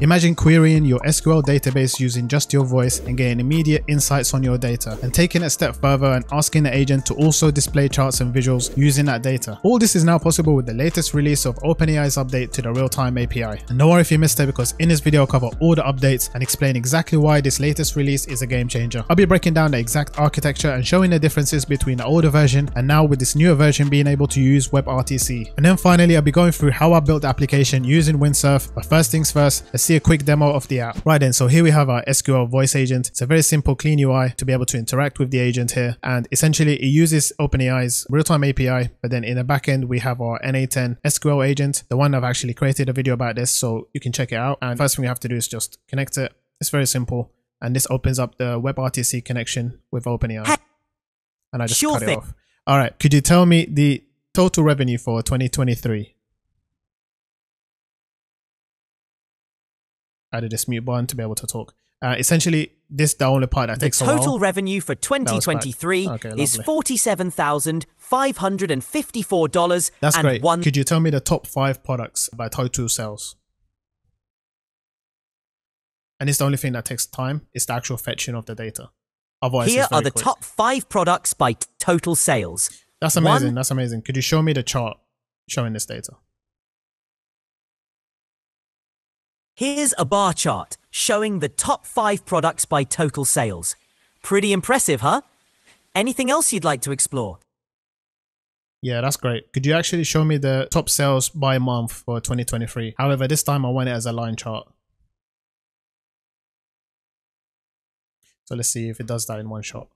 Imagine querying your SQL database using just your voice and getting immediate insights on your data, and taking it a step further and asking the agent to also display charts and visuals using that data. All this is now possible with the latest release of OpenAI's update to the Realtime API. And don't worry if you missed it, because in this video I'll cover all the updates and explain exactly why this latest release is a game changer. I'll be breaking down the exact architecture and showing the differences between the older version and now with this newer version being able to use WebRTC. And then finally I'll be going through how I built the application using Windsurf, but first things first, let's see a quick demo of the app. Right then, so here we have our SQL voice agent. It's a very simple, clean UI to be able to interact with the agent here, and essentially it uses OpenAI's real-time API, but then in the back end we have our NA10 SQL agent, the one I've actually created a video about this, so you can check it out. And first thing you have to do is just connect it. It's very simple, and this opens up the WebRTC connection with OpenAI, and I just cut it off. Alright, could you tell me the total revenue for 2023? Added this mute button to be able to talk. Essentially, this is the only part that takes a while. The total revenue for 2023 is $47,554. That's great. Could you tell me the top 5 products by total sales? And it's the only thing that takes time, is the actual fetching of the data. Otherwise, here are the top 5 products by total sales. That's amazing. That's amazing. Could you show me the chart showing this data? Here's a bar chart showing the top 5 products by total sales. Pretty impressive, huh? Anything else you'd like to explore? Yeah, that's great. Could you actually show me the top sales by month for 2023? However, this time I want it as a line chart. So let's see if it does that in one shot.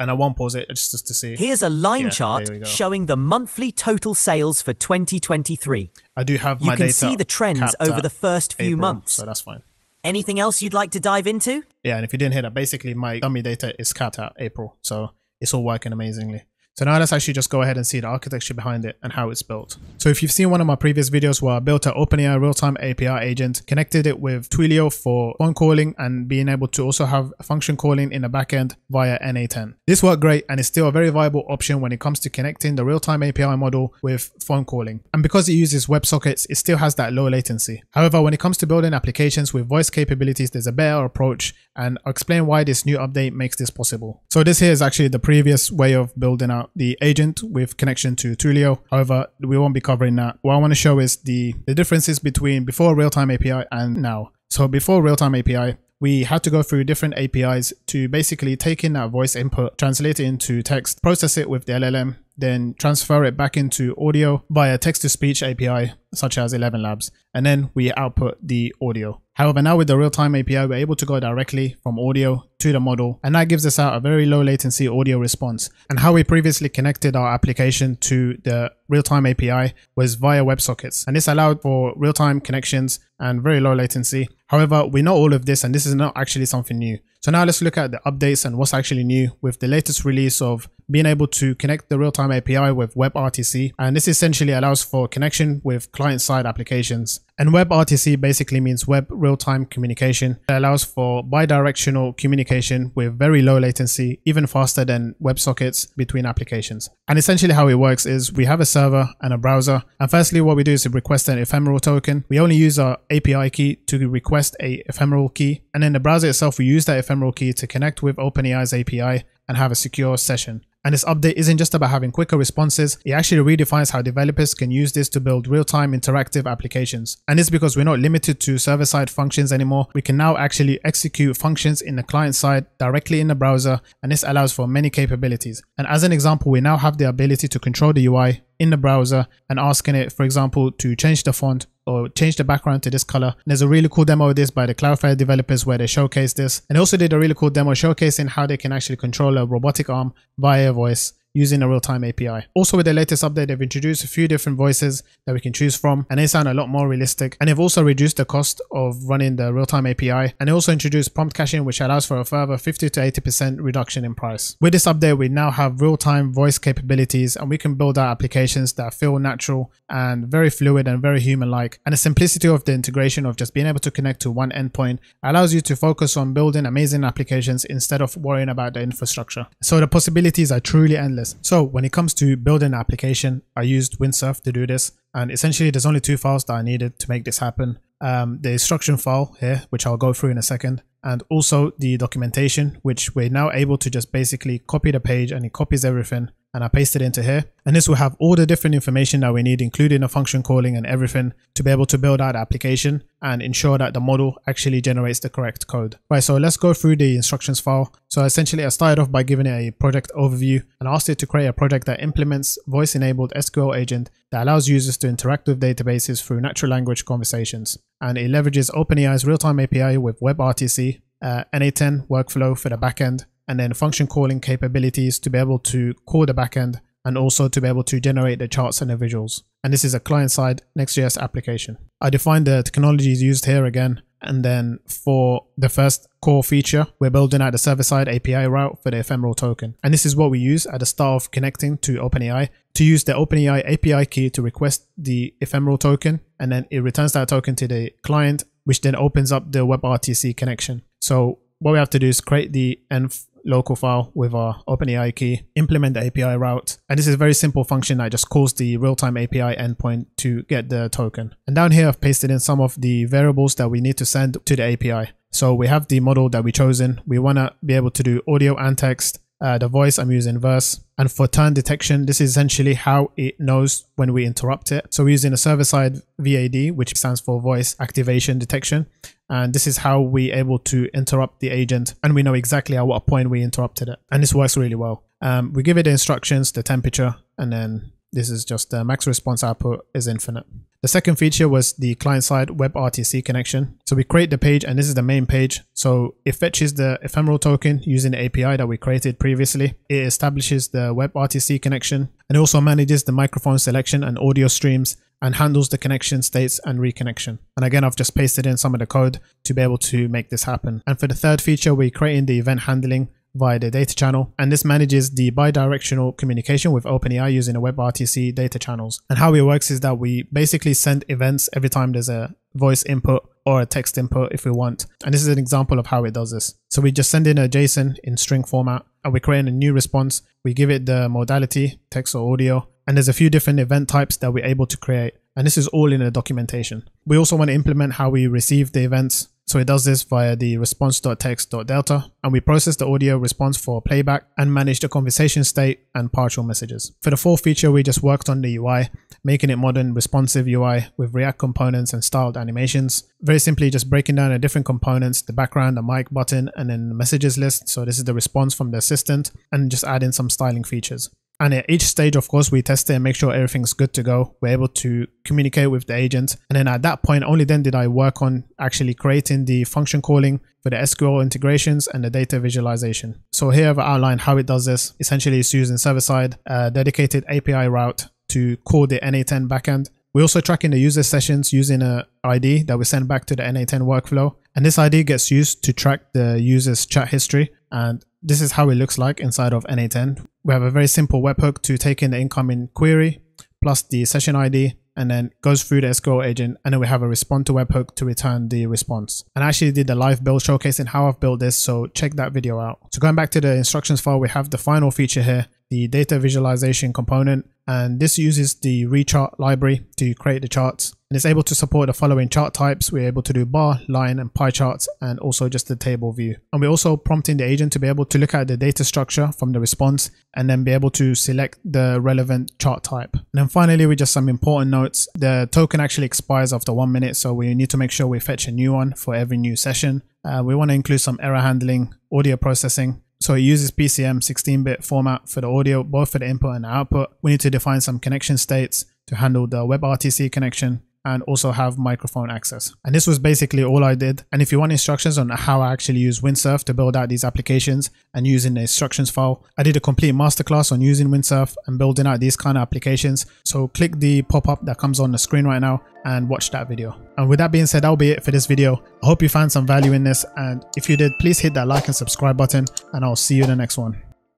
And I won't pause it just to see. Here's a line chart showing the monthly total sales for 2023. I do have my data. You can see the trends over the first few months. So that's fine. Anything else you'd like to dive into? Yeah, and if you didn't hear that, basically my dummy data is capped at April. So it's all working amazingly. So now let's actually just go ahead and see the architecture behind it and how it's built. So if you've seen one of my previous videos where I built an OpenAI real-time API agent, connected it with Twilio for phone calling and being able to also have function calling in the backend via NA10. This worked great, and it's still a very viable option when it comes to connecting the real-time API model with phone calling. And because it uses WebSockets, it still has that low latency. However, when it comes to building applications with voice capabilities, there's a better approach, and I'll explain why this new update makes this possible. So this here is actually the previous way of building out the agent with connection to Twilio. However, we won't be covering that. What I want to show is the differences between before real-time API and now. So before real-time API, we had to go through different APIs to basically take in that voice input, translate it into text, process it with the LLM, then transfer it back into audio via text-to-speech API, such as 11 Labs, and then we output the audio. However, now with the real-time API, we're able to go directly from audio to the model, and that gives us out a very low latency audio response. And how we previously connected our application to the real-time API was via WebSockets, and this allowed for real-time connections and very low latency. However, we know all of this, and this is not actually something new. So now let's look at the updates and what's actually new with the latest release of being able to connect the real-time API with WebRTC, and this essentially allows for connection with client-side applications. And WebRTC basically means web real-time communication. It allows for bi-directional communication with very low latency, even faster than WebSockets, between applications. And essentially how it works is we have a server and a browser, and firstly what we do is we request an ephemeral token. We only use our API key to request a ephemeral key, and then the browser itself, we use that ephemeral key to connect with OpenAI's API and have a secure session. And this update isn't just about having quicker responses, it actually redefines how developers can use this to build real-time interactive applications. And it's because we're not limited to server-side functions anymore. We can now actually execute functions in the client side directly in the browser, and this allows for many capabilities. And as an example, we now have the ability to control the UI in the browser and asking it, for example, to change the font or change the background to this color. And there's a really cool demo of this by the Cloudflare developers where they showcase this, and they also did a really cool demo showcasing how they can actually control a robotic arm via voice using a real-time API. Also with the latest update, they've introduced a few different voices that we can choose from, and they sound a lot more realistic, and they've also reduced the cost of running the real-time API, and they also introduced prompt caching, which allows for a further 50 to 80% reduction in price. With this update, we now have real-time voice capabilities, and we can build our applications that feel natural and very fluid and very human-like. And the simplicity of the integration of just being able to connect to one endpoint allows you to focus on building amazing applications instead of worrying about the infrastructure. So the possibilities are truly endless. this. So when it comes to building an application, I used Windsurf to do this. And essentially, there's only two files that I needed to make this happen. The instruction file here, which I'll go through in a second, and also the documentation, which we're now able to just basically copy the page and it copies everything. And I paste it into here. And this will have all the different information that we need, including a function calling and everything, to be able to build out the application and ensure that the model actually generates the correct code. Right, so let's go through the instructions file. So essentially I started off by giving it a project overview and asked it to create a project that implements voice-enabled SQL agent that allows users to interact with databases through natural language conversations. And it leverages OpenAI's real-time API with WebRTC, NA10 workflow for the backend, and then function calling capabilities to be able to call the backend and also to be able to generate the charts and the visuals. And this is a client-side Next.js application. I defined the technologies used here again. And then for the first core feature, we're building out the server-side API route for the ephemeral token. And this is what we use at the start of connecting to OpenAI, to use the OpenAI API key to request the ephemeral token. And then it returns that token to the client, which then opens up the WebRTC connection. So what we have to do is create the env local file with our OpenAI key, implement the API route. And this is a very simple function that just calls the real-time API endpoint to get the token. And down here, I've pasted in some of the variables that we need to send to the API. So we have the model that we chosen. We want to be able to do audio and text. The voice, I'm using Verse. And for turn detection, this is essentially how it knows when we interrupt it. So we're using a server-side VAD, which stands for Voice Activation Detection. And this is how we're able to interrupt the agent. And we know exactly at what point we interrupted it. And this works really well. We give it the instructions, the temperature, and then this is just the max response output is infinite. The second feature was the client-side WebRTC connection. So we create the page, and this is the main page. So it fetches the ephemeral token using the API that we created previously. It establishes the WebRTC connection and also manages the microphone selection and audio streams and handles the connection states and reconnection. And again, I've just pasted in some of the code to be able to make this happen. And for the third feature, we're creating the event handling via the data channel, and this manages the bi-directional communication with OpenAI using the WebRTC data channels. And how it works is that we basically send events every time there's a voice input or a text input if we want. And this is an example of how it does this. So we just send in a JSON in string format, and we create a new response. We give it the modality, text or audio, and there's a few different event types that we're able to create. And this is all in the documentation. We also want to implement how we receive the events. So it does this via the response.text.delta, and we process the audio response for playback and manage the conversation state and partial messages. For the fourth feature, we just worked on the UI, making it modern, responsive UI with React components and styled animations. Very simply just breaking down the different components, the background, the mic button, and then the messages list. So this is the response from the assistant, and just add in some styling features. And at each stage, of course, we test it and make sure everything's good to go. We're able to communicate with the agent. And then at that point, only then did I work on actually creating the function calling for the SQL integrations and the data visualization. So here I've outlined how it does this. Essentially, it's using server-side, dedicated API route to call the NA10 backend. We're also tracking the user sessions using an ID that we send back to the NA10 workflow. And this ID gets used to track the user's chat history. And this is how it looks like inside of NA10. We have a very simple webhook to take in the incoming query plus the session ID, and then goes through the SQL agent, and then we have a respond to webhook to return the response. And I actually did the live build showcasing how I've built this, so check that video out. So going back to the instructions file, we have the final feature here, the data visualization component, and this uses the rechart library to create the charts. And it's able to support the following chart types. We're able to do bar, line, and pie charts, and also just the table view. And we're also prompting the agent to be able to look at the data structure from the response and then be able to select the relevant chart type. And then finally, we just some important notes. The token actually expires after 1 minute, so we need to make sure we fetch a new one for every new session. We want to include some error handling, audio processing. So it uses PCM 16-bit format for the audio, both for the input and the output. We need to define some connection states to handle the WebRTC connection and also have microphone access. And this was basically all I did. And if you want instructions on how I actually use Windsurf to build out these applications and using the instructions file, I did a complete masterclass on using Windsurf and building out these kind of applications. So click the pop-up that comes on the screen right now and watch that video. And with that being said, that'll be it for this video. I hope you found some value in this, and if you did, please hit that like and subscribe button, and I'll see you in the next one.